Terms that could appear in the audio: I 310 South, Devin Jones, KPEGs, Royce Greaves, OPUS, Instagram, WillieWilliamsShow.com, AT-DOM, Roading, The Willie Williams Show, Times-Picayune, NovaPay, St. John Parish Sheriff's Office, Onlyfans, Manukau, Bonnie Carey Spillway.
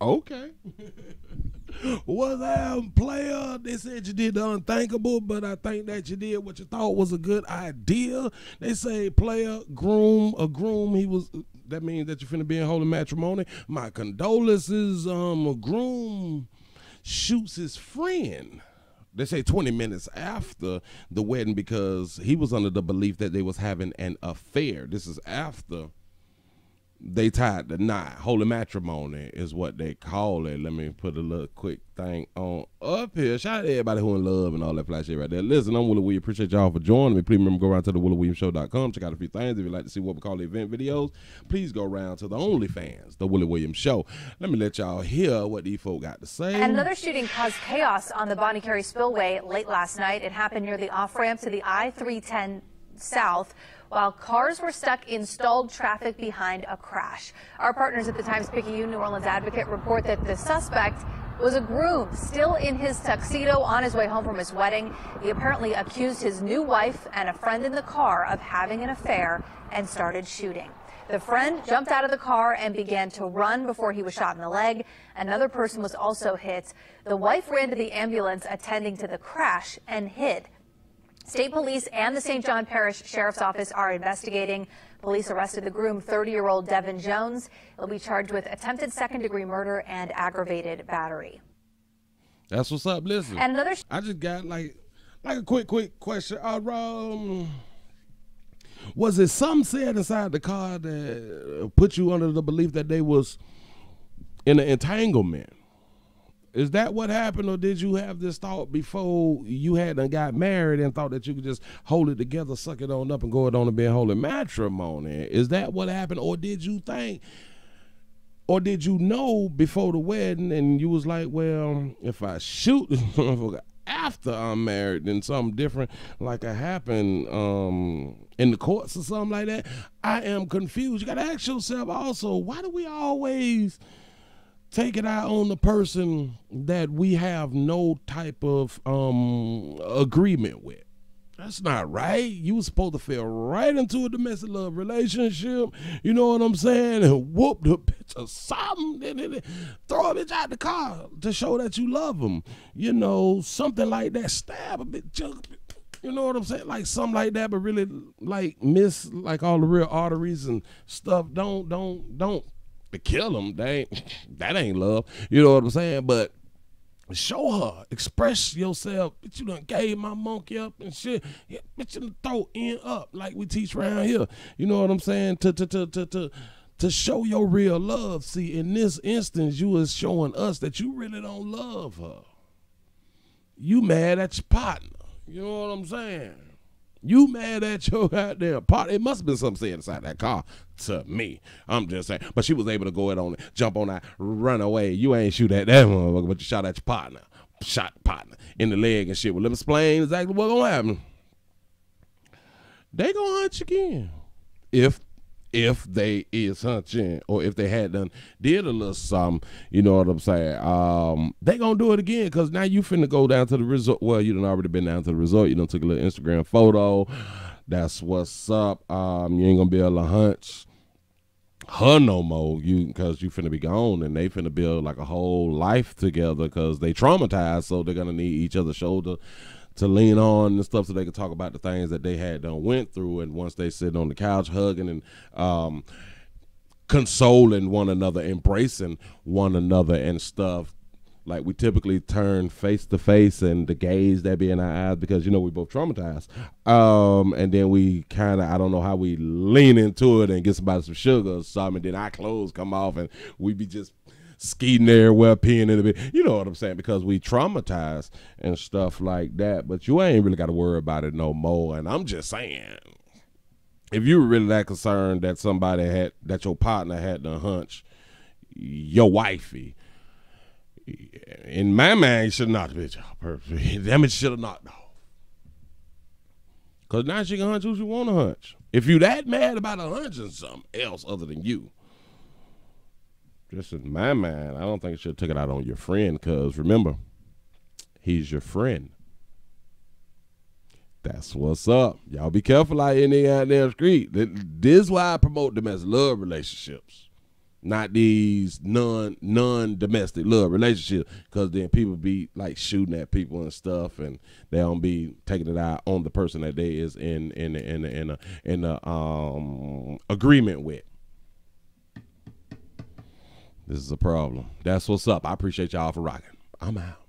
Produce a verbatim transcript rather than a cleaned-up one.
Okay. Well, um, player, they said you did the unthinkable, but I think that you did what you thought was a good idea. They say, player, groom, a groom, he was, that means that you're finna be in holy matrimony. My condolences, um, a groom shoots his friend. They say twenty minutes after the wedding because he was under the belief that they was having an affair. This is after they tied the knot. Holy matrimony is what they call it. Let me put a little quick thing on up here. Shout out to everybody who in love and all that flash shit right there. Listen, I'm Willie Williams. Appreciate y'all for joining me. Please remember, go around to the Willie Williams Show dot com. Check out a few things. If you'd like to see what we call the event videos, please go around to the Onlyfans, The Willie Williams Show. Let me let y'all hear what these folk got to say. Another shooting caused chaos on the Bonnie Carey Spillway late last night. It happened near the off-ramp to the I three ten South, while cars were stuck in stalled traffic behind a crash. Our partners at the Times-Picayune New Orleans Advocate report that the suspect was a groom still in his tuxedo on his way home from his wedding. He apparently accused his new wife and a friend in the car of having an affair and started shooting. The friend jumped out of the car and began to run before he was shot in the leg. Another person was also hit. The wife ran to the ambulance attending to the crash and hid. State police and the Saint John Parish Sheriff's Office are investigating. Police arrested the groom, thirty-year-old Devin Jones. He'll be charged with attempted second-degree murder and aggravated battery. That's what's up. Listen, and another. I just got like, like a quick, quick question. Uh, um, was it something said inside the car that put you under the belief that they was in an entanglement? Is that what happened, or did you have this thought before you had done got married and thought that you could just hold it together, suck it on up, and go it on and be a holy matrimony? Is that what happened, or did you think, or did you know before the wedding and you was like, well, if I shoot this motherfucker after I'm married, then something different like it happened um, in the courts or something like that? I am confused. You got to ask yourself also, why do we always take it out on the person that we have no type of um, agreement with? That's not right. You was supposed to feel right into a domestic love relationship, you know what I'm saying, and whoop the bitch or something, then, then, then throw a bitch out the car to show that you love them, you know, something like that, stab a bitch, you know what I'm saying, like something like that, but really like miss like all the real arteries and stuff. Don't, don't, don't. To kill them, they ain't, that ain't love. You know what I'm saying? But show her, express yourself. Bitch, you done gave my monkey up and shit. Yeah, bitch, you done throw in up like we teach around here. You know what I'm saying? To to to to to to show your real love. See, in this instance, you is showing us that you really don't love her. You mad at your partner. You know what I'm saying? You mad at your goddamn partner. It must have been something said inside that car to me. I'm just saying. But she was able to go it on, jump on that, run away. You ain't shoot at that motherfucker, but you shot at your partner. Shot partner in the leg and shit. Well, let me explain exactly what's gonna happen. They gonna hunt you again. If if they is hunting, or if they had done did a little something, you know what I'm saying, um, they gonna do it again, because now you finna go down to the resort. Well, you done already been down to the resort. You done took a little Instagram photo. That's what's up. Um, you ain't gonna be able to hunch her no more, you, because you finna be gone, and they finna build like a whole life together, because they traumatized, so they're gonna need each other's shoulder to lean on and stuff, so they could talk about the things that they had done went through. And once they sit on the couch hugging and um, consoling one another, embracing one another and stuff, like we typically turn face to face and the gaze that be in our eyes, because, you know, we both traumatized. Um, and then we kind of, I don't know how we lean into it and get somebody some sugar or something, and then our clothes come off and we be just skeeting everywhere, peeing in the bit. You know what I'm saying? Because we traumatized and stuff like that. But you ain't really got to worry about it no more. And I'm just saying, if you were really that concerned that somebody had, that your partner had to hunch your wifey, in my mind, you should not have been job perfect. Damn it, should have not, though. Because now she can hunch who she want to hunch. If you that mad about her hunching something else other than you, just in my mind, I don't think you should have took it out on your friend, because remember, he's your friend. That's what's up. Y'all be careful out in the goddamn street. This is why I promote domestic love relationships. Not these non non domestic love relationships, because then people be like shooting at people and stuff, and they don't be taking it out on the person that they is in in in in a, in a um agreement with. This is a problem. That's what's up. I appreciate y'all for rocking. I'm out.